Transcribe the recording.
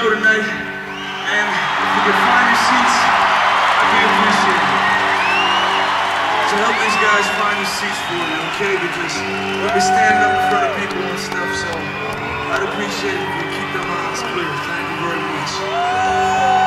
show tonight, and if you can find your seats, I'd be appreciated. So help these guys find their seats for me, okay? Because we'll be standing up in front of people and stuff, so I'd appreciate it if you keep their minds clear. Thank you very much.